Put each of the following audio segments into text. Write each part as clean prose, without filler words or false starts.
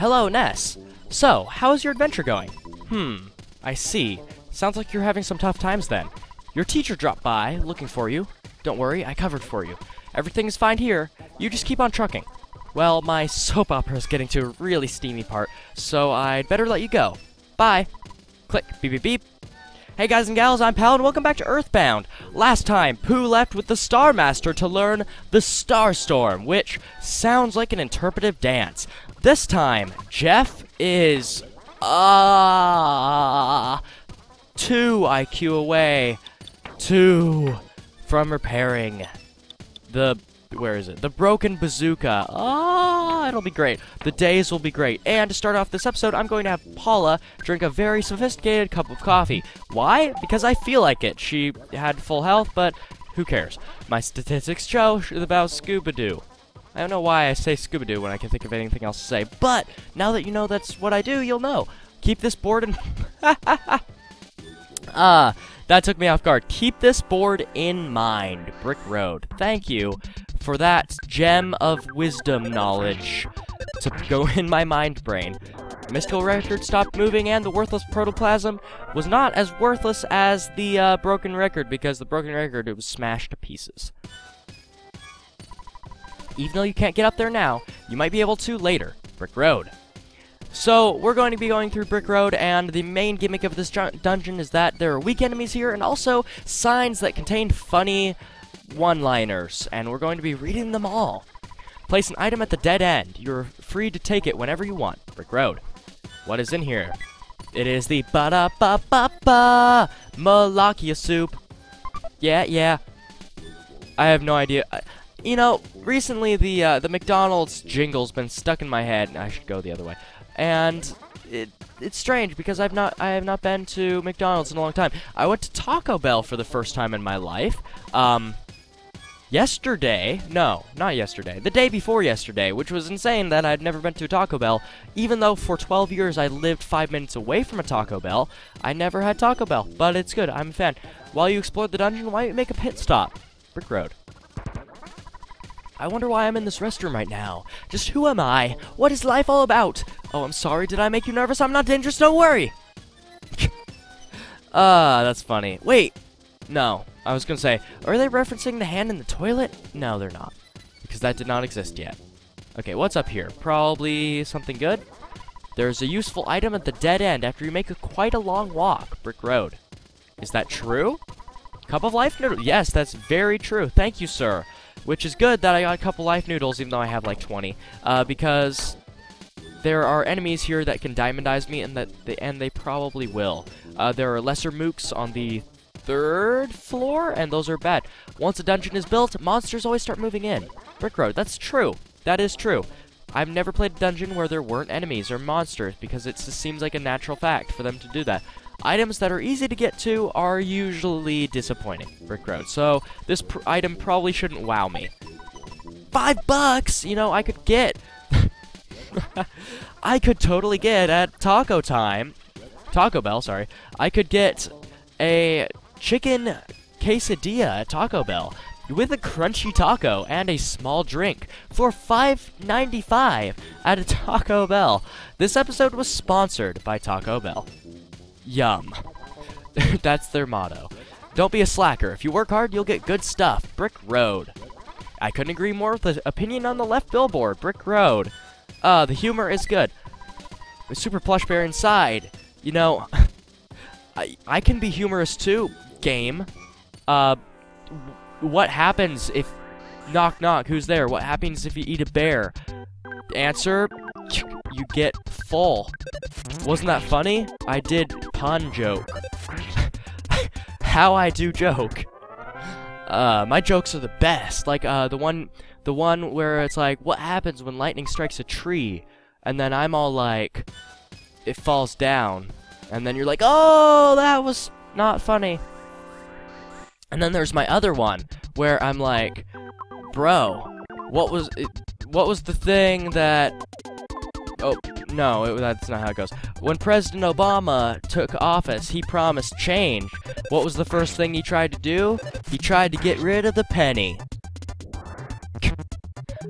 Hello, Ness. So, how's your adventure going? I see. Sounds like you're having some tough times then. Your teacher dropped by, looking for you. Don't worry, I covered for you. Everything is fine here. You just keep on trucking. Well, my soap opera is getting to a really steamy part, so I'd better let you go. Bye. Click. Beep, beep, beep. Hey guys and gals, I'm Pal, and welcome back to EarthBound. Last time, Pooh left with the Star Master to learn the Star Storm, which sounds like an interpretive dance. This time, Jeff is... 2 IQ away. 2 from repairing the... Where is it? The Broken Bazooka. It'll be great. The days will be great. And to start off this episode, I'm going to have Paula drink a very sophisticated cup of coffee. Why? Because I feel like it. She had full health, but who cares? My statistics show about Scooby-Doo. I don't know why I say Scooby-Doo when I can think of anything else to say, but now that you know that's what I do, you'll know. Keep this board in... That took me off guard. Keep this board in mind. Brick Road. Thank you for that gem of wisdom knowledge to go in my mind brain. Mystical record stopped moving, and the worthless protoplasm was not as worthless as the broken record, because the broken record, it was smashed to pieces. Even though you can't get up there now, you might be able to later. Brick Road. So, we're going to be going through Brick Road, and the main gimmick of this dungeon is that there are weak enemies here, and also signs that contain funny one-liners, and we're going to be reading them all. Place an item at the dead end. You're free to take it whenever you want. Brick Road. What is in here? It is the ba-da-ba-ba-ba Malachia soup. Yeah, yeah. I have no idea. You know, recently the McDonald's jingle's been stuck in my head. I should go the other way. And it's strange because I have not been to McDonald's in a long time. I went to Taco Bell for the first time in my life. Yesterday, no, not yesterday, the day before yesterday, which was insane that I'd never been to a Taco Bell, even though for 12 years I lived 5 minutes away from a Taco Bell. I never had Taco Bell, but it's good. I'm a fan. While you explore the dungeon, why don't you make a pit stop? Brick Road. I wonder why I'm in this restroom right now. Just who am I? What is life all about? Oh, I'm sorry. Did I make you nervous? I'm not dangerous. Don't worry. That's funny. Wait. No. I was going to say, are they referencing the hand in the toilet? No, they're not. Because that did not exist yet. Okay, what's up here? Probably something good? There's a useful item at the dead end after you make quite a long walk. Brick Road. Is that true? Cup of life noodles? Yes, that's very true. Thank you, sir. Which is good that I got a couple life noodles, even though I have like 20, because there are enemies here that can diamondize me, and they probably will. There are lesser mooks on the 3rd floor, and those are bad. Once a dungeon is built, monsters always start moving in. Brick Road, that's true. That is true. I've never played a dungeon where there weren't enemies or monsters, because it just seems like a natural fact for them to do that. Items that are easy to get to are usually disappointing. Brick Road. So, this item probably shouldn't wow me. $5! You know, I could get... I could totally get at Taco Time... Taco Bell, sorry. I could get a chicken quesadilla at Taco Bell with a crunchy taco and a small drink for $5.95 at a Taco Bell. This episode was sponsored by Taco Bell. Yum. That's their motto. Don't be a slacker. If you work hard, you'll get good stuff. Brick Road. I couldn't agree more with the opinion on the left billboard. Brick Road. The humor is good. The super plush bear inside. You know, I can be humorous too, game. What happens if... Knock, knock, who's there? What happens if you eat a bear? Answer... You get full. Wasn't that funny? I did pun joke. How I do joke. My jokes are the best. Like the one where it's like, what happens when lightning strikes a tree? And then I'm all like, it falls down. And then you're like, oh, that was not funny. And then there's my other one where I'm like, bro, what was the thing that? Oh, no, that's not how it goes. When President Obama took office, he promised change. What was the first thing he tried to do? He tried to get rid of the penny.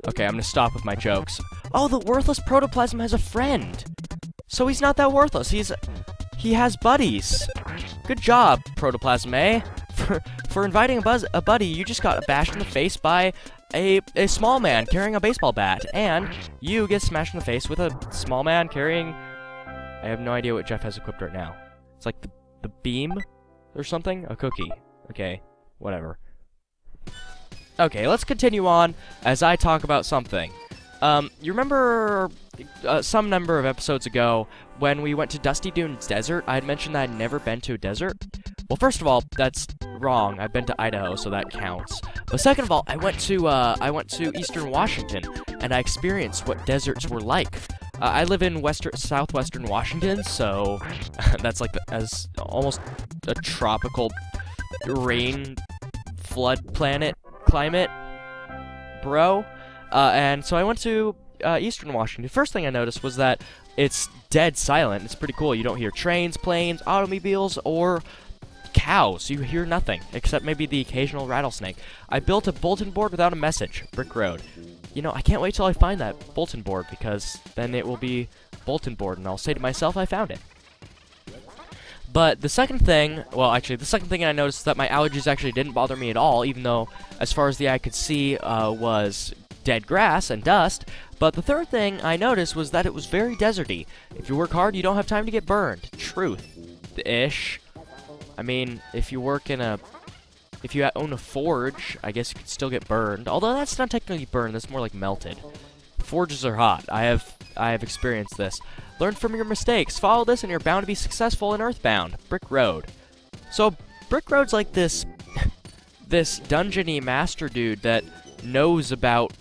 Okay, I'm gonna stop with my jokes. Oh, the worthless protoplasm has a friend. So he's not that worthless. He has buddies. Good job, protoplasm, eh? For inviting a buddy, you just got bashed in the face by a small man carrying a baseball bat, and you get smashed in the face with a small man carrying... I have no idea what Jeff has equipped right now. It's like the beam or something? A cookie. Okay, whatever. Okay, let's continue on as I talk about something. You remember some number of episodes ago when we went to Dusty Dunes Desert? I had mentioned that I'd never been to a desert. Well, first of all, that's wrong. I've been to Idaho, so that counts. But second of all, I went to Eastern Washington, and I experienced what deserts were like. I live in southwestern Washington, so that's like as almost a tropical rain flood planet climate, bro. And so I went to Eastern Washington. First thing I noticed was that it's dead silent. It's pretty cool. You don't hear trains, planes, automobiles, or cows. You hear nothing, except maybe the occasional rattlesnake. I built a bulletin board without a message. Brick Road. You know, I can't wait till I find that bulletin board, because then it will be bulletin board, and I'll say to myself, I found it. But the second thing, well, actually, the second thing I noticed is that my allergies actually didn't bother me at all, even though, as far as the eye could see, was dead grass and dust. But the third thing I noticed was that it was very deserty. If you work hard, you don't have time to get burned. Truth-ish. I mean, if you work in a... If you own a forge, I guess you could still get burned. Although that's not technically burned, that's more like melted. Forges are hot. I have experienced this. Learn from your mistakes. Follow this and you're bound to be successful in EarthBound. Brick Road. So, Brick Road's like this... this dungeon-y master dude that knows about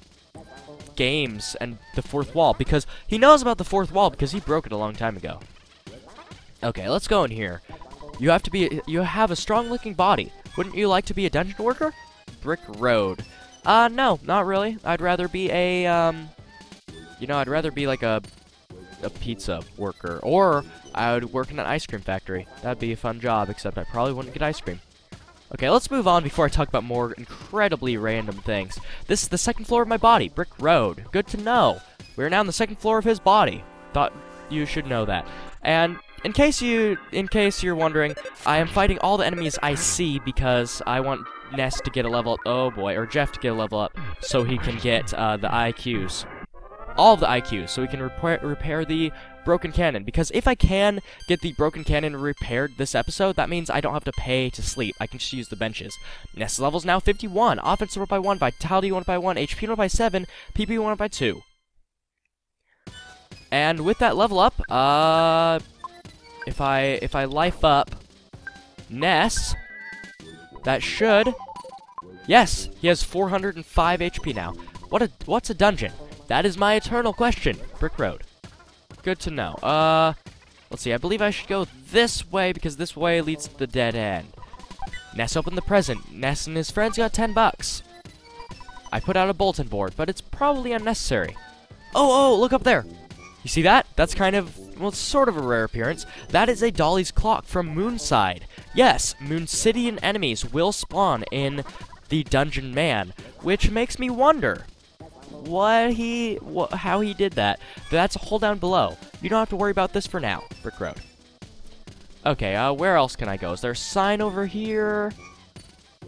games and the fourth wall. Because he knows about the fourth wall because he broke it a long time ago. Okay, let's go in here. You have a strong-looking body. Wouldn't you like to be a dungeon worker? Brick Road. No, not really. I'd rather be a, you know, I'd rather be like a pizza worker. Or I would work in an ice cream factory. That'd be a fun job, except I probably wouldn't get ice cream. Okay, let's move on before I talk about more incredibly random things. This is the second floor of my body. Brick Road. Good to know. We're now on the second floor of his body. Thought you should know that. And... In case you're wondering, I am fighting all the enemies I see because I want Ness to get a level up, oh boy, or Jeff to get a level up so he can get the IQs. All of the IQs, so we can repair the broken cannon. Because if I can get the broken cannon repaired this episode, that means I don't have to pay to sleep. I can just use the benches. Ness level's now 51. Offense 1 by 1, Vitality 1 by 1, HP 1 by 7, PP 1 by 2. And with that level up, If I life up Ness, that should... Yes, he has 405 HP now. What's a dungeon? That is my eternal question. Brick Road. Good to know. Let's see, I believe I should go this way because this way leads to the dead end. Ness opened the present. Ness and his friends got $10. I put out a bulletin board, but it's probably unnecessary. Oh, look up there. You see that? That's kind of... Well, it's sort of a rare appearance. That is a Dolly's Clock from Moonside. Yes, Moonsidian enemies will spawn in the Dungeon Man, which makes me wonder how he did that. That's a hole down below. You don't have to worry about this for now. Brick Road. Okay, where else can I go? Is there a sign over here?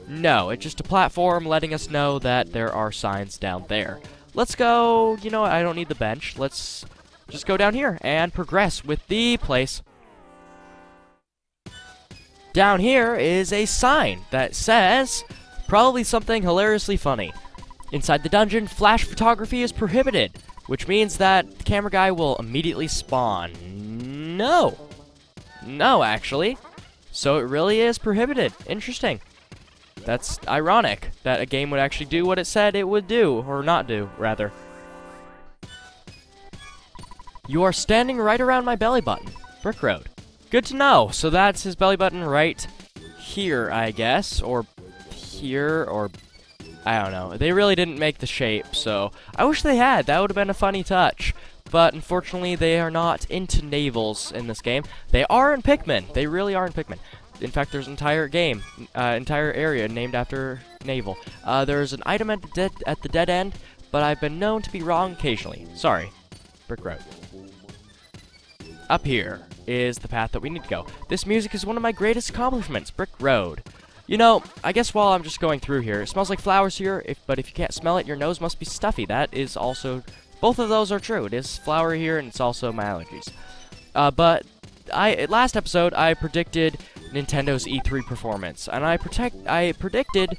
No, it's just a platform letting us know that there are signs down there. Let's go... You know what? I don't need the bench. Let's... just go down here and progress with the place. Down here is a sign that says probably something hilariously funny. Inside the dungeon, flash photography is prohibited, which means that the camera guy will immediately spawn. No, actually. So it really is prohibited. Interesting. That's ironic that a game would actually do what it said it would do, or not do, rather. You are standing right around my belly button. Brick Road. Good to know. So that's his belly button right here, I guess. Or here, or... I don't know. They really didn't make the shape, so... I wish they had. That would have been a funny touch. But, unfortunately, they are not into navels in this game. They are in Pikmin. They really are in Pikmin. In fact, there's an entire game, entire area named after navel. There's an item at the dead end but I've been known to be wrong occasionally. Sorry. Brick Road. Up here is the path that we need to go. This music is one of my greatest accomplishments, Brick Road. You know, I guess while I'm just going through here, it smells like flowers here, but if you can't smell it, your nose must be stuffy. That is also... both of those are true. It is flower here, and it's also my allergies. But last episode, I predicted Nintendo's E3 performance, and I predicted,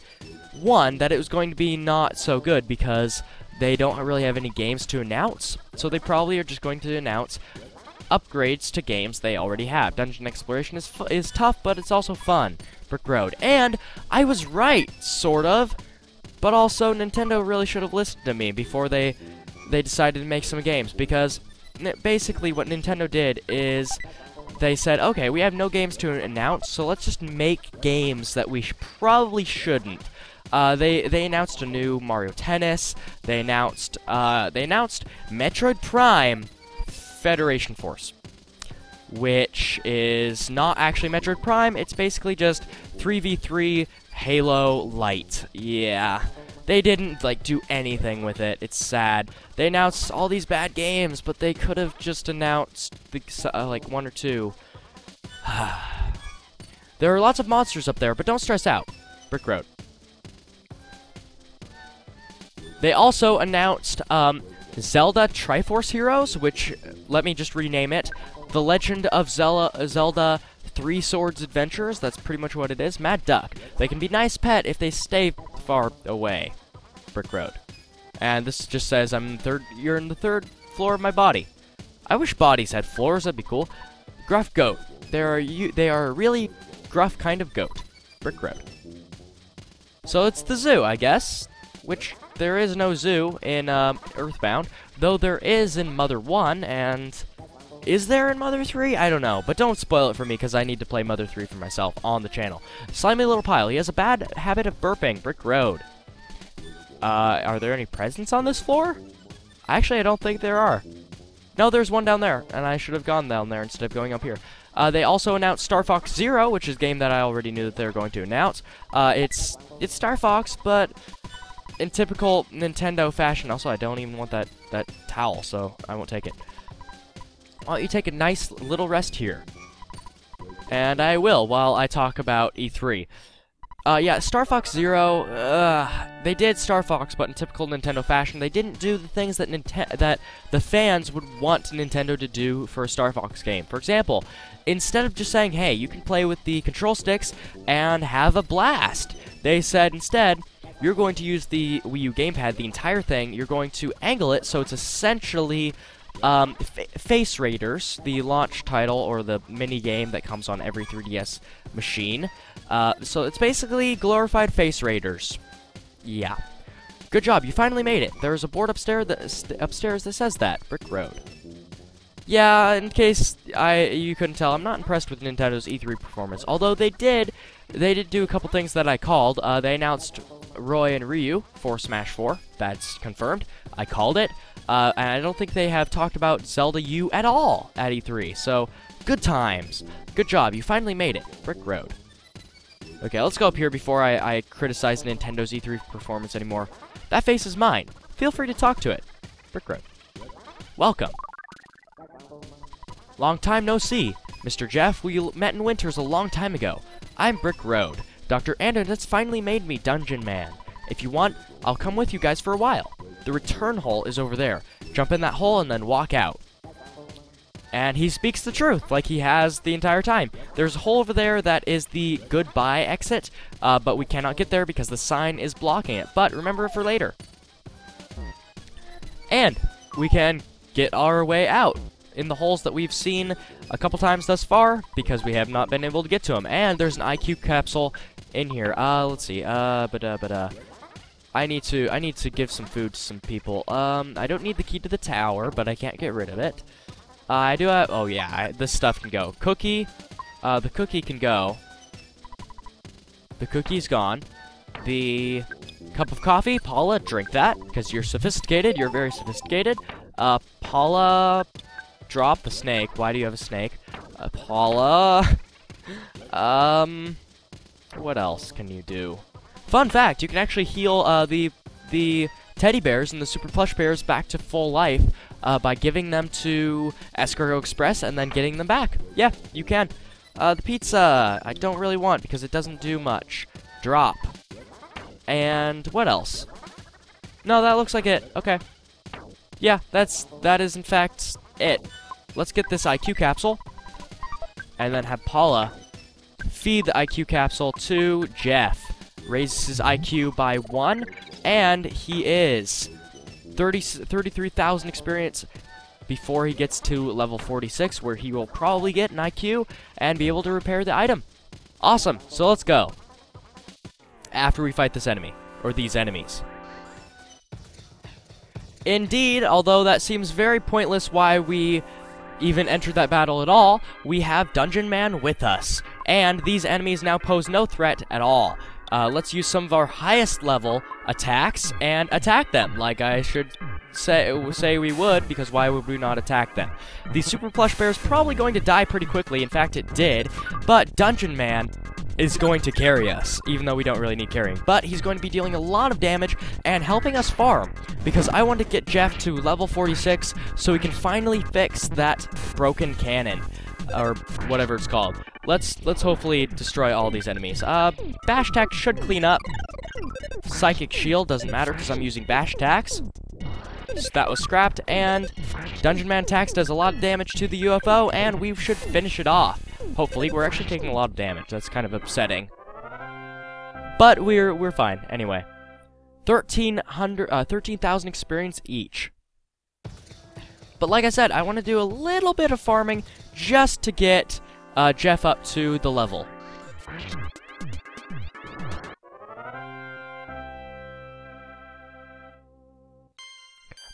one, that it was going to be not so good because they don't really have any games to announce, so they probably are just going to announce upgrades to games they already have. Dungeon exploration is tough, but it's also fun. Brick Road. And I was right, sort of, but also Nintendo really should have listened to me before they decided to make some games, because basically what Nintendo did is they said, okay, we have no games to announce, so let's just make games that we probably shouldn't. They announced a new Mario Tennis. They announced Metroid Prime Federation Force, which is not actually Metroid Prime. It's basically just 3v3 Halo Light. Yeah. They didn't, like, do anything with it. It's sad. They announced all these bad games, but they could have just announced, like, one or two. There are lots of monsters up there, but don't stress out. Brick Road. They also announced, Zelda Triforce Heroes, which, let me just rename it, The Legend of Zelda Three Swords Adventures. That's pretty much what it is. Mad Duck. They can be nice pet if they stay far away. Brick Road. And this just says you're in the third floor of my body. I wish bodies had floors, that'd be cool. Gruff Goat. They are a really gruff kind of goat. Brick Road. So it's the zoo, I guess. Which there is no zoo in EarthBound, though there is in Mother 1, and is there in Mother 3? I don't know, but don't spoil it for me, because I need to play Mother 3 for myself on the channel. Slimy Little Pile. He has a bad habit of burping. Brick Road. Are there any presents on this floor? Actually, I don't think there are. No, there's one down there, and I should have gone down there instead of going up here. They also announced Star Fox Zero, which is a game that I already knew that they were going to announce. It's Star Fox, but in typical Nintendo fashion. Also, I don't even want that towel, so I won't take it. Why don't you take a nice little rest here? And I will, while I talk about E3. Yeah, Star Fox Zero, they did Star Fox, but in typical Nintendo fashion, they didn't do the things that the fans would want Nintendo to do for a Star Fox game. For example, instead of just saying, hey, you can play with the control sticks and have a blast, they said instead, you're going to use the Wii U gamepad, the entire thing, you're going to angle it, so it's essentially... Face Raiders, the launch title or the mini game that comes on every 3DS machine. So it's basically glorified Face Raiders. Yeah. Good job, you finally made it. There's a board upstairs that says that. Brick Road. Yeah, in case you couldn't tell, I'm not impressed with Nintendo's E3 performance. Although they did do a couple things that I called. They announced Roy and Ryu for Smash 4. That's confirmed. I called it. And I don't think they have talked about Zelda U at all at E3, so good times. Good job, you finally made it. Brick Road. Okay, let's go up here before I criticize Nintendo's E3 performance anymore. That face is mine. Feel free to talk to it. Brick Road. Welcome. Long time no see. Mr. Jeff, we met in Winters a long time ago. I'm Brick Road. Dr. Andon has finally made me Dungeon Man. If you want, I'll come with you guys for a while. The return hole is over there. Jump in that hole and then walk out. And he speaks the truth, like he has the entire time. There's a hole over there that is the goodbye exit, but we cannot get there because the sign is blocking it. But remember it for later. And we can get our way out in the holes that we've seen a couple times thus far because we have not been able to get to them. And there's an IQ capsule in here. Let's see. I need to give some food to some people. I don't need the key to the tower, but I can't get rid of it. I do have... oh, yeah. This stuff can go. Cookie. The cookie can go. The cookie's gone. The cup of coffee. Paula, drink that, because you're sophisticated. You're very sophisticated. Paula, drop the snake. Why do you have a snake? Paula. What else can you do? Fun fact, you can actually heal the teddy bears and the super plush bears back to full life by giving them to Escargo Express and then getting them back. Yeah, you can. The pizza, I don't really want because it doesn't do much. Drop. And what else? No, that looks like it. Okay. Yeah, that is in fact it. Let's get this IQ capsule and then have Paula feed the IQ capsule to Jeff. Raises his IQ by 1 and he is 33,000 experience before he gets to level 46, where he will probably get an IQ and be able to repair the item. Awesome. So let's go after we fight this enemy, or these enemies. Indeed, although that seems very pointless why we even entered that battle at all, we have Dungeon Man with us, and these enemies now pose no threat at all. Let's use some of our highest level attacks and attack them, like I should say we would, because why would we not attack them? The Super Plush Bear is probably going to die pretty quickly, in fact it did, but Dungeon Man is going to carry us, even though we don't really need carrying. But he's going to be dealing a lot of damage and helping us farm, because I want to get Jeff to level 46 so we can finally fix that broken cannon, or whatever it's called. Let's hopefully destroy all these enemies. Bash Tack should clean up. Psychic Shield doesn't matter because I'm using Bash Tacks. So that was scrapped, and Dungeon Man Tax does a lot of damage to the UFO, and we should finish it off. Hopefully, we're actually taking a lot of damage. That's kind of upsetting. But we're fine anyway. 13,000 experience each. But like I said, I want to do a little bit of farming just to get Jeff up to the level.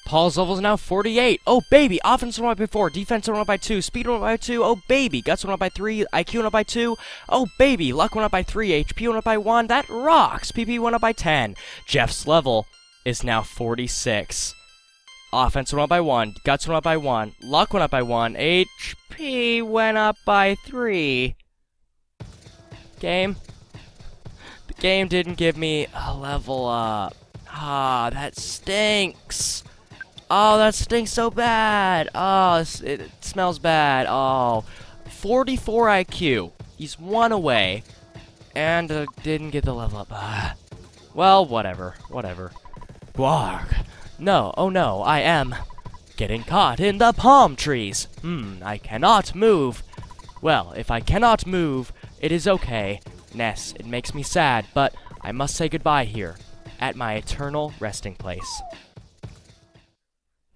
Paul's level is now 48. Oh, baby. Offense went up by 4. Defense went up by 2. Speed went up by 2. Oh, baby. Guts went up by 3. IQ went up by 2. Oh, baby. Luck went up by 3. HP went up by 1. That rocks. PP went up by 10. Jeff's level is now 46. Offense went up by 1. Guts went up by 1. Luck went up by 1. HP went up by 3. Game. The game didn't give me a level up. Ah, that stinks. Oh, that stinks so bad. Oh, it smells bad. Oh, 44 IQ. He's 1 away. And didn't get the level up. Well, whatever. Whatever. Gwarg. No, oh no, I am getting caught in the palm trees. I cannot move. Well, if I cannot move, it is okay. Ness, it makes me sad, but I must say goodbye here at my eternal resting place.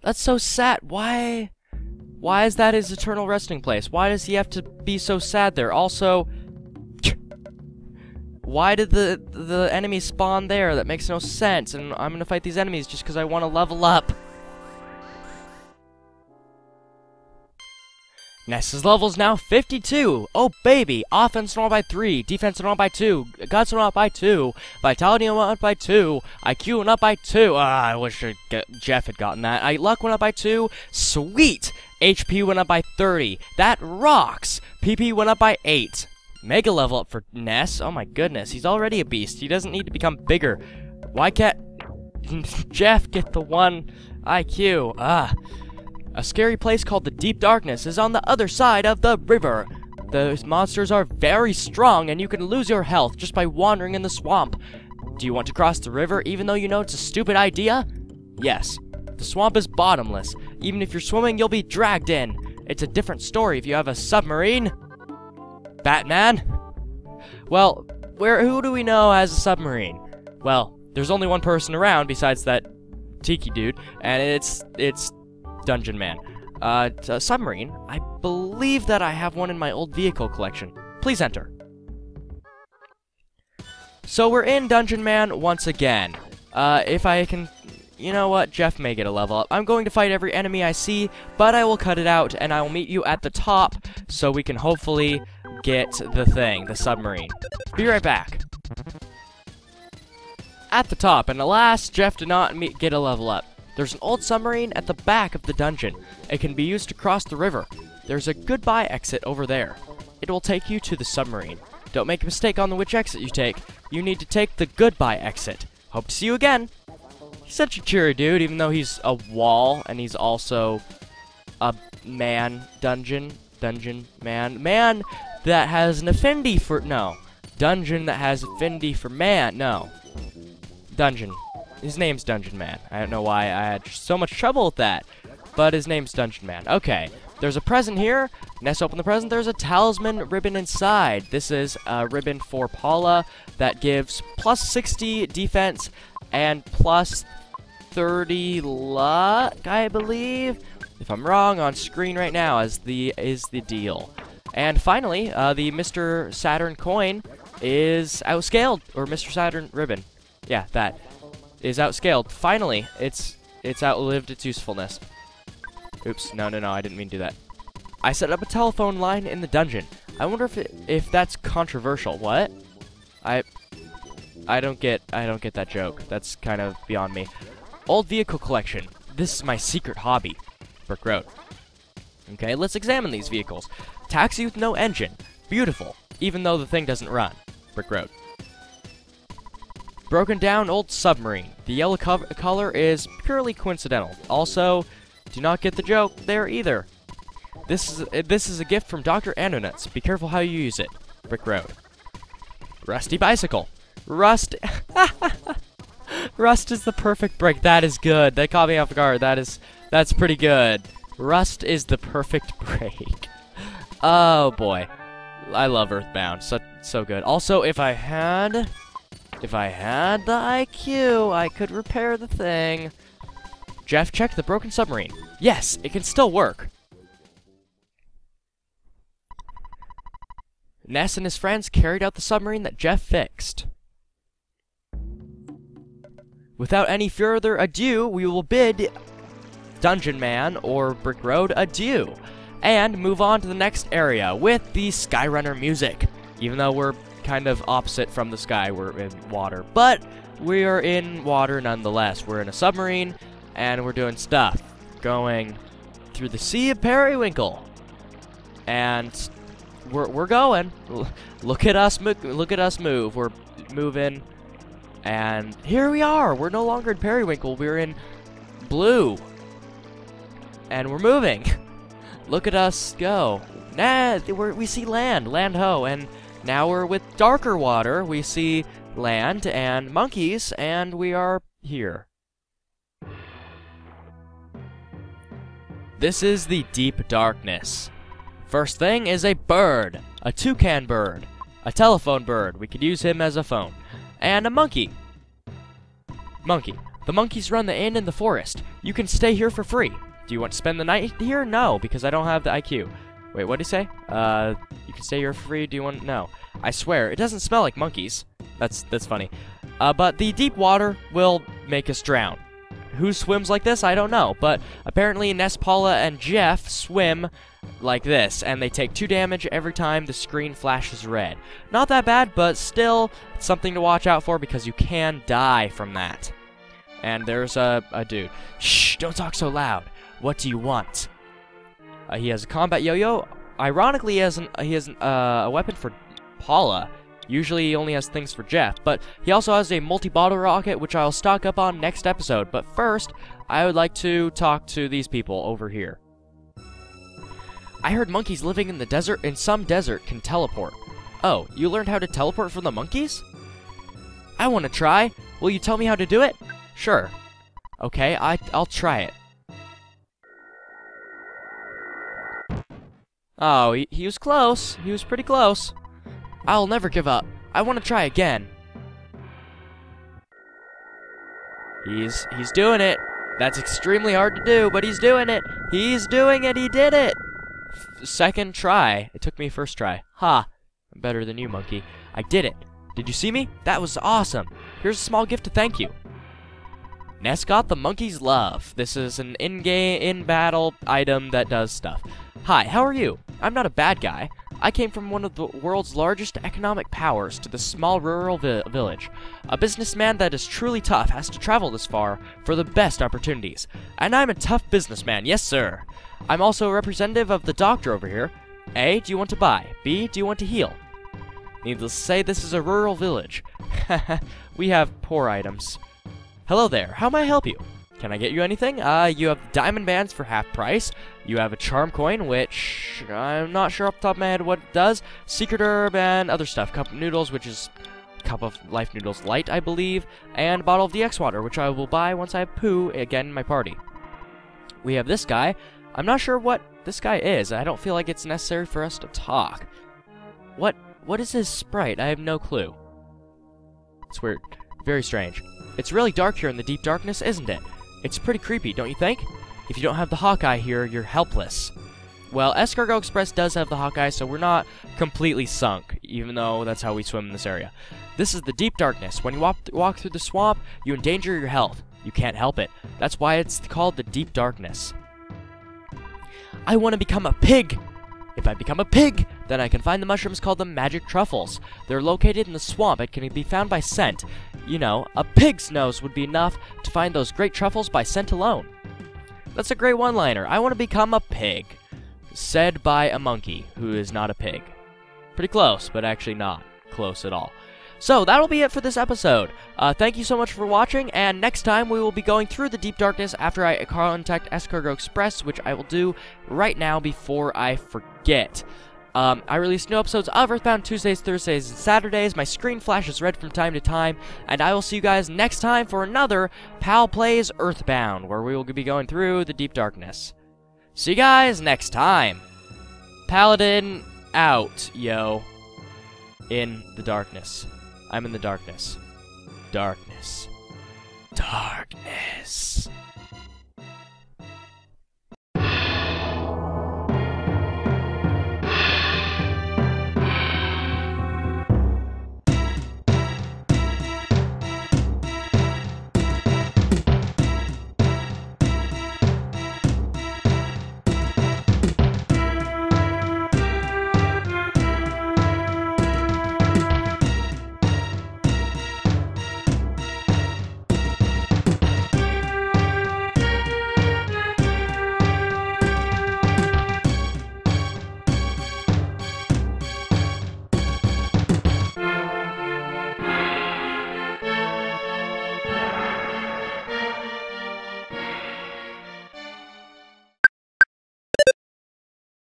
That's so sad. Why is that his eternal resting place? Why does he have to be so sad there? Also, why did the enemies spawn there? That makes no sense. And I'm gonna fight these enemies just because I want to level up. Ness's level is now 52. Oh baby! Offense went up by 3. Defense went up by 2. Guts went up by 2. Vitality went up by 2. IQ went up by 2. Ah, I wish Jeff had gotten that. Luck went up by 2. Sweet. HP went up by 30. That rocks. PP went up by 8. Mega level up for Ness. Oh my goodness, he's already a beast. He doesn't need to become bigger. Why can't Jeff get the 1 IQ? Ah. A scary place called the Deep Darkness is on the other side of the river. Those monsters are very strong, and you can lose your health just by wandering in the swamp. Do you want to cross the river even though you know it's a stupid idea? Yes. The swamp is bottomless. Even if you're swimming, you'll be dragged in. It's a different story if you have a submarine. Batman? Well, who do we know has a submarine? Well, there's only one person around besides that tiki dude, and it's Dungeon Man. A submarine? I believe that I have one in my old vehicle collection. Please enter. So we're in Dungeon Man once again. If I can... You know what? Jeff may get a level up. I'm going to fight every enemy I see, but I will cut it out, and I will meet you at the top so we can hopefully get the thing, the submarine. Be right back. At the top, and alas, Jeff did not get a level up. There's an old submarine at the back of the dungeon. It can be used to cross the river. There's a goodbye exit over there. It will take you to the submarine. Don't make a mistake on which exit you take. You need to take the goodbye exit. Hope to see you again. such a cheery dude, even though he's a wall and he's also a man dungeon man that has an affinity for dungeon. His name's Dungeon Man. I don't know why I had so much trouble with that, but his name's Dungeon Man. Okay, there's a present here. Ness opened the present. There's a talisman ribbon inside. This is a ribbon for Paula that gives plus 60 defense and plus 30 luck, I believe. If I'm wrong, on screen right now is the deal. And finally, the Mr. Saturn coin is outscaled, or Mr. Saturn ribbon. Yeah, that is outscaled. Finally, it's outlived its usefulness. Oops, no, I didn't mean to do that. I set up a telephone line in the dungeon. I wonder if that's controversial. What? I don't get that joke. That's kind of beyond me. Old vehicle collection. This is my secret hobby. Brick Road. Okay, let's examine these vehicles. Taxi with no engine. Beautiful, even though the thing doesn't run. Brick Road. Broken down old submarine. The yellow color is purely coincidental. Also, do not get the joke there either. This is a gift from Dr. Anonuts. Be careful how you use it. Brick Road. Rusty bicycle. Rust is the perfect brick. That is good. That caught me off guard. That's pretty good. Rust is the perfect break. Oh boy, I love EarthBound. So good. Also, if I had the IQ, I could repair the thing. Jeff checked the broken submarine. Yes, it can still work. Ness and his friends carried out the submarine that Jeff fixed. Without any further ado, we will bid Dungeon Man or Brick Road adieu and move on to the next area with the Skyrunner music. Even though we're kind of opposite from the sky, we're in water, but we are in water nonetheless. We're in a submarine and we're doing stuff, going through the Sea of Periwinkle, and we're going. Look at us move. We're moving, and here we are. We're no longer in Periwinkle. We're in blue. And we're moving. Look at us go. Nah, we see land ho, and now we're with darker water. We see land and monkeys, and we are here. This is the Deep Darkness. First thing is a bird, a toucan bird, a telephone bird. We could use him as a phone, and a monkey. Monkey. The monkeys run the inn in the forest. You can stay here for free. Do you want to spend the night here? No, because I don't have the IQ. Wait, what did he say? You can stay here for free. Do you want? No. I swear, it doesn't smell like monkeys. That's funny. But the deep water will make us drown. Who swims like this? I don't know. But apparently Ness, Paula, and Jeff swim like this, and they take 2 damage every time the screen flashes red. Not that bad, but still something to watch out for because you can die from that. And there's a dude. Shh! Don't talk so loud. What do you want? He has a combat yo-yo. Ironically, he has a weapon for Paula. Usually he only has things for Jeff, but he also has a multi-bottle rocket, which I'll stock up on next episode. But first, I would like to talk to these people over here. I heard monkeys living in the desert, in some desert, can teleport. Oh, you learned how to teleport from the monkeys? I want to try. Will you tell me how to do it? Sure. Okay, I'll try it. Oh, he was close. He was pretty close. I'll never give up. I want to try again. He's doing it. That's extremely hard to do, but he's doing it. He's doing it. He did it. Second try. It took me first try. Ha. I'm better than you, monkey. I did it. Did you see me? That was awesome. Here's a small gift to thank you. Ness got the monkey's love. This is an in-game, in-battle item that does stuff. Hi, how are you? I'm not a bad guy. I came from one of the world's largest economic powers to this small rural village. A businessman that is truly tough has to travel this far for the best opportunities. And I'm a tough businessman, yes sir. I'm also a representative of the doctor over here. A, do you want to buy? B, do you want to heal? Needless to say, this is a rural village. We have poor items. Hello there, how may I help you? Can I get you anything? You have diamond bands for half price. You have a charm coin, which I'm not sure off the top of my head what it does. Secret herb and other stuff. Cup of noodles, which is cup of life noodles light, I believe. And a bottle of DX water, which I will buy once I have Pooh again in my party. We have this guy. I'm not sure what this guy is. I don't feel like it's necessary for us to talk. What is his sprite? I have no clue. It's weird. Very strange. It's really dark here in the deep darkness, isn't it? It's pretty creepy, don't you think? If you don't have the Hawkeye here, you're helpless. Well, Escargo Express does have the Hawkeye, so we're not completely sunk, even though that's how we swim in this area. This is the deep darkness. When you walk through the swamp, you endanger your health. You can't help it. That's why it's called the deep darkness. I want to become a pig! If I become a pig, then I can find the mushrooms called the magic truffles. They're located in the swamp and can be found by scent. You know, a pig's nose would be enough to find those great truffles by scent alone. That's a great one-liner. I want to become a pig. Said by a monkey, who is not a pig. Pretty close, but actually not close at all. So, that'll be it for this episode. Thank you so much for watching, and next time we will be going through the deep darkness after I contact Escargo Express, which I will do right now before I forget. I release new episodes of EarthBound Tuesdays, Thursdays, and Saturdays. My screen flashes red from time to time, and I will see you guys next time for another Pal Plays EarthBound, where we will be going through the deep darkness. See you guys next time. Paladin out, yo. In the darkness. I'm in the darkness. Darkness. Darkness.